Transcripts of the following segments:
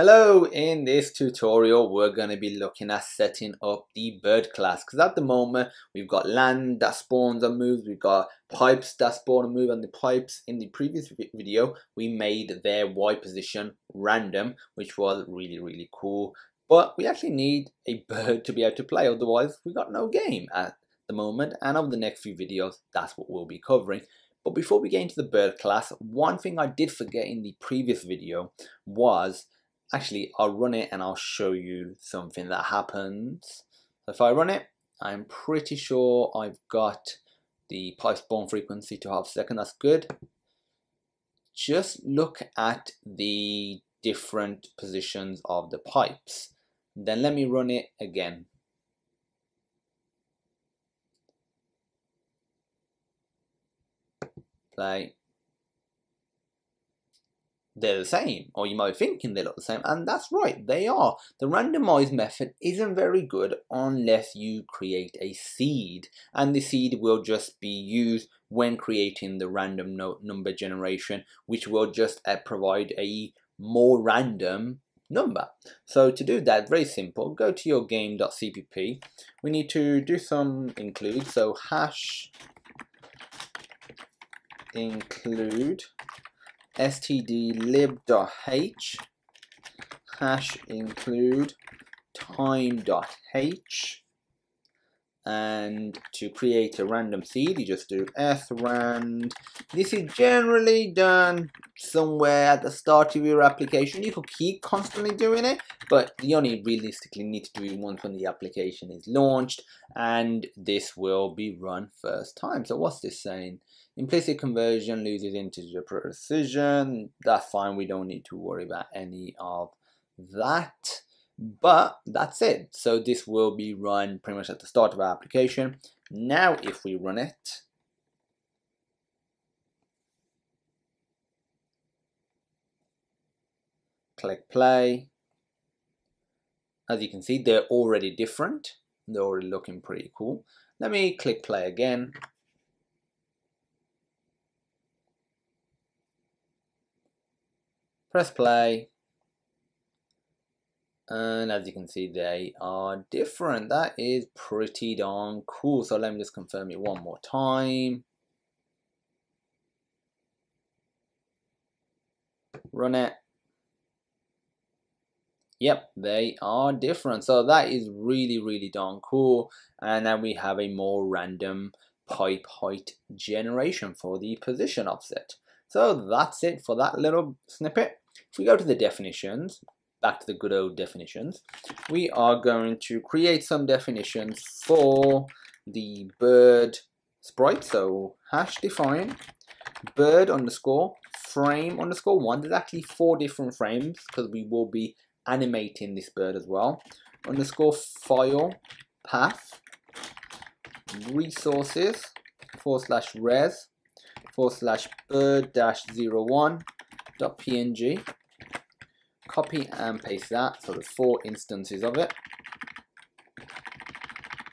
Hello, in this tutorial we're going to be looking at setting up the bird class, because at the moment we've got land that spawns and moves, we've got pipes that spawn and move, and the pipes in the previous video we made their Y position random, which was really cool, but we actually need a bird to be able to play, otherwise we've got no game at the moment, and over the next few videos that's what we'll be covering. But before we get into the bird class, one thing I did forget in the previous video was, actually, I'll run it and I'll show you something that happens. If I run it, I'm pretty sure I've got the pipe spawn frequency to 1/2 second. That's good. Just look at the different positions of the pipes. Then let me run it again. Play. They're the same, or you might be thinking they look the same, and that's right, they are. The randomized method isn't very good unless you create a seed, and the seed will just be used when creating the random number generation, which will just provide a more random number. So to do that, very simple, go to your game.cpp. we need to do some include, so hash include stdlib.h, hash include time.h, and to create a random seed you just do srand. This is generally done somewhere at the start of your application. You could keep constantly doing it, but you only realistically need to do it once when the application is launched, and this will be run first time. So what's this saying? Implicit conversion loses integer precision. That's fine, we don't need to worry about any of that. But that's it. So this will be run pretty much at the start of our application. Now if we run it, click play, as you can see they're already different, they're already looking pretty cool. Let me click play again. Press play, and as you can see they are different. That is pretty darn cool. So let me just confirm it one more time, run it. Yep, they are different. So that is really darn cool, and now we have a more random pipe height generation for the position offset. So that's it for that little snippet. If we go to the definitions, back to the good old definitions, we are going to create some definitions for the bird sprite. So hash define bird underscore frame underscore one. There's actually 4 different frames because we will be animating this bird as well. Underscore file path resources /res /bird-01.png. Copy and paste that, so the 4 instances of it,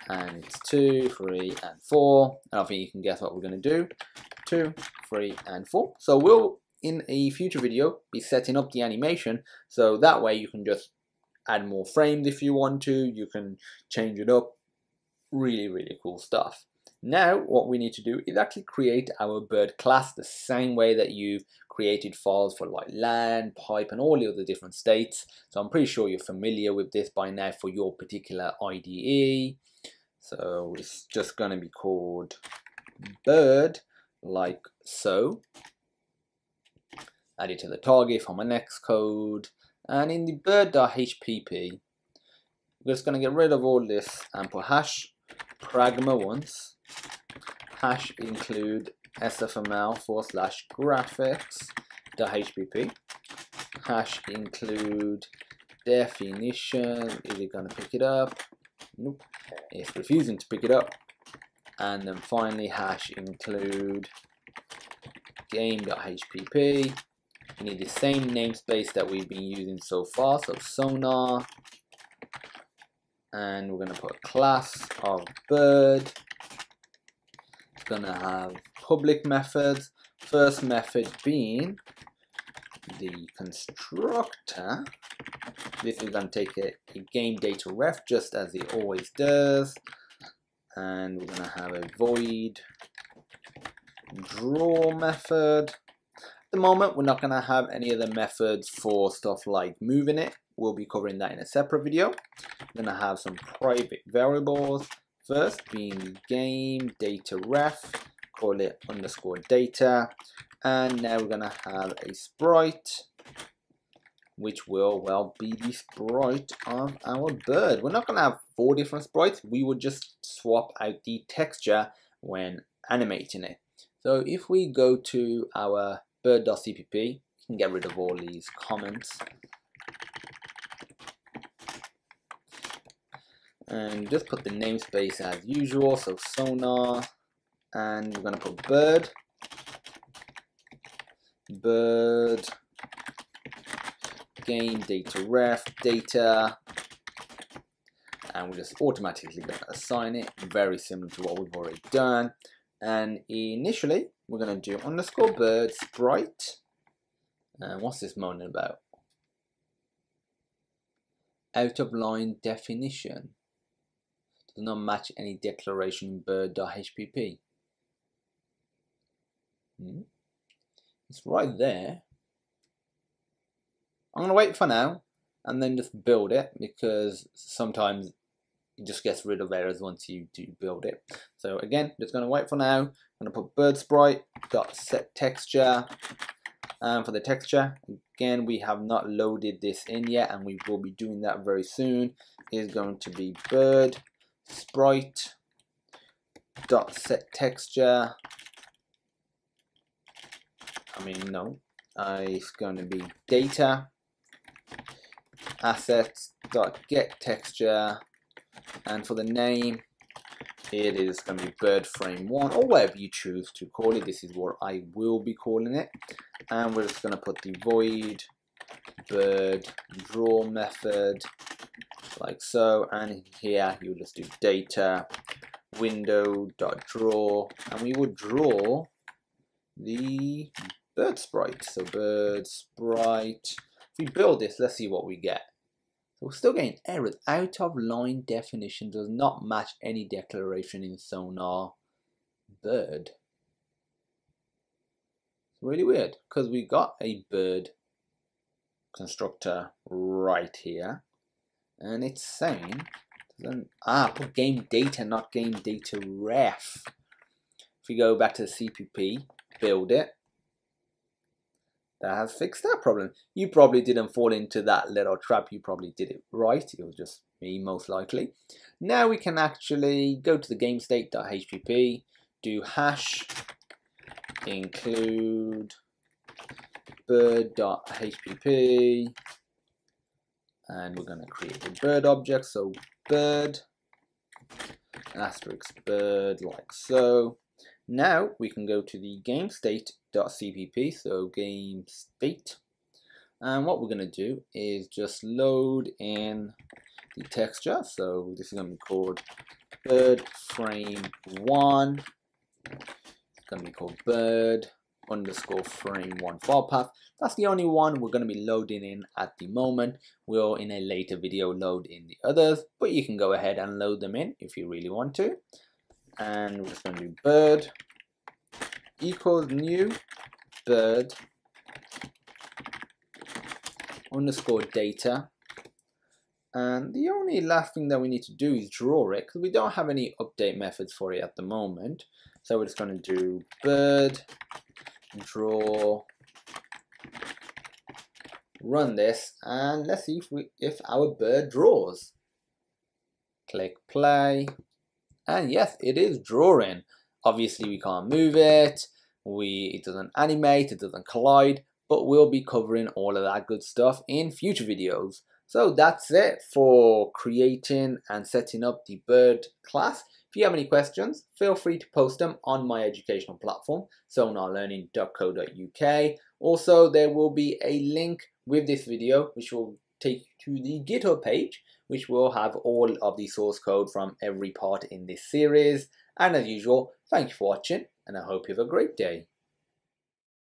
and it's 2, 3, and 4, and I think you can guess what we're going to do. 2, 3, and 4. So we'll, in a future video, be setting up the animation, so that way you can just add more frames if you want to, you can change it up. Really cool stuff. Now what we need to do is actually create our bird class the same way that you've created files for like land, pipe and all the other different states. So I'm pretty sure you're familiar with this by now for your particular IDE. So it's just going to be called bird, like so. Add it to the target for my next code, and in the bird.hpp we're just going to get rid of all this and put hash pragma once, hash include SFML /graphics.hpp, hash include definition. Is it going to pick it up? Nope, it's refusing to pick it up. And then finally hash include game.hpp. We need the same namespace that we've been using so far, so Sonar, and we're going to put class of bird. Gonna have public methods, first method being the constructor, This is going to take a game data ref just as it always does, and we're going to have a void draw method. At the moment, we're not going to have any other methods for stuff like moving it. We'll be covering that in a separate video. We're going to have some private variables. First being game data ref, call it underscore data, and now we're going to have a sprite, which will, well, be the sprite of our bird. We're not going to have 4 different sprites. We would just swap out the texture when animating it. So if we go to our bird.cpp, you can get rid of all these comments, and just put the namespace as usual, so Sonar, and we're going to put bird, game data ref data, and we're just automatically going to assign it, very similar to what we've already done. And initially we're going to do underscore bird sprite, and what's this moaning about? Out of line definition does not match any declaration in bird.hpp. It's right there. I'm going to wait for now and then just build it, because sometimes it just gets rid of errors once you do build it. So again, just going to wait for now. I'm going to put bird sprite dot set texture, and for the texture, again, we have not loaded this in yet, and we will be doing that very soon. Is going to be bird sprite dot set texture. It's going to be data assets dot get texture, and for the name, it is going to be bird frame 1, or whatever you choose to call it. This is what I will be calling it, and we're just going to put the void bird draw method like so, and here you'll just do data window.draw, and we will draw the bird sprite. So bird sprite, if we build this, let's see what we get. So we're still getting errors. Out of line definition does not match any declaration in Sonar bird. It's really weird, because we got a bird constructor right here, and it's saying put game data, not game data ref. If we go back to the CPP, build it, that has fixed that problem. You probably didn't fall into that little trap. You probably did it right. It was just me, most likely. Now we can actually go to the game_state.hpp, do hash include bird.hpp, and we're going to create a bird object. So bird asterisk bird, like so. Now we can go to the game_state.cpp, so game state, and what we're going to do is just load in the texture. So this is going to be called bird frame 1. It's going to be called bird underscore frame 1 file path. That's the only one we're going to be loading in at the moment. We'll in a later video load in the others, but you can go ahead and load them in if you really want to. And we're just going to do bird equals new bird underscore data, and the only last thing that we need to do is draw it, because we don't have any update methods for it at the moment. So we're just going to do bird draw, run this, and let's see if our bird draws. Click play. And yes, it is drawing. Obviously we can't move it, it doesn't animate, it doesn't collide, but we'll be covering all of that good stuff in future videos. So that's it for creating and setting up the bird class. If you have any questions, feel free to post them on my educational platform, sonarlearning.co.uk. Also, there will be a link with this video which will take you to the GitHub page, which will have all of the source code from every part in this series. And as usual, thank you for watching, and I hope you have a great day.